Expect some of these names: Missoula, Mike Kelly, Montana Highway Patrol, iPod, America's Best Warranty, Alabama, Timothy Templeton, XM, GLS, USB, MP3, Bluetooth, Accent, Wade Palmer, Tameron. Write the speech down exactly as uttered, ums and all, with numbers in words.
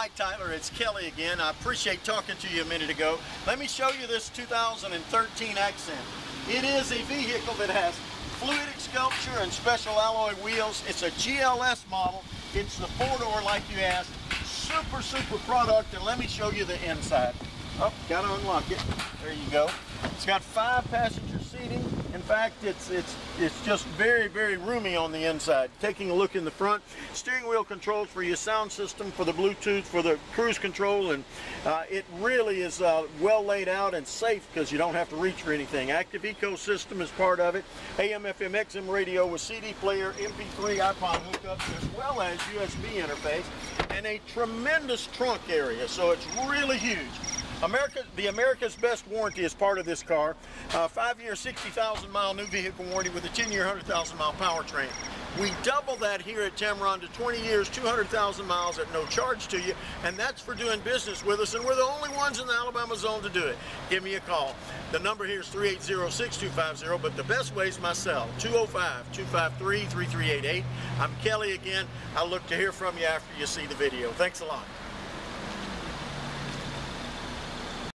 Hi Tyler, it's Kelly again. I appreciate talking to you a minute ago. Let me show you this two thousand thirteen Accent. It is a vehicle that has fluidic sculpture and special alloy wheels. It's a G L S model. It's the four-door like you asked. Super, super product, and let me show you the inside. Oh, gotta unlock it. There you go. It's got five passenger seating. In fact, it's it's it's just very, very roomy on the inside. Taking a look in the front, steering wheel controls for your sound system, for the Bluetooth, for the cruise control, and uh, it really is uh, well laid out and safe because you don't have to reach for anything. Active ecosystem is part of it. A M F M X M radio with C D player, M P three, iPod hookups, as well as U S B interface, and a tremendous trunk area. So it's really huge. America, the America's Best warranty is part of this car. Uh, five-year, sixty thousand mile new vehicle warranty with a ten-year, one hundred thousand mile powertrain. We double that here at Tameron to twenty years, two hundred thousand miles at no charge to you, and that's for doing business with us, and we're the only ones in the Alabama zone to do it. Give me a call. The number here is three eight zero, six two five zero, but the best way is my cell, two oh five, two five three, three three eight eight. I'm Kelly again. I look to hear from you after you see the video. Thanks a lot.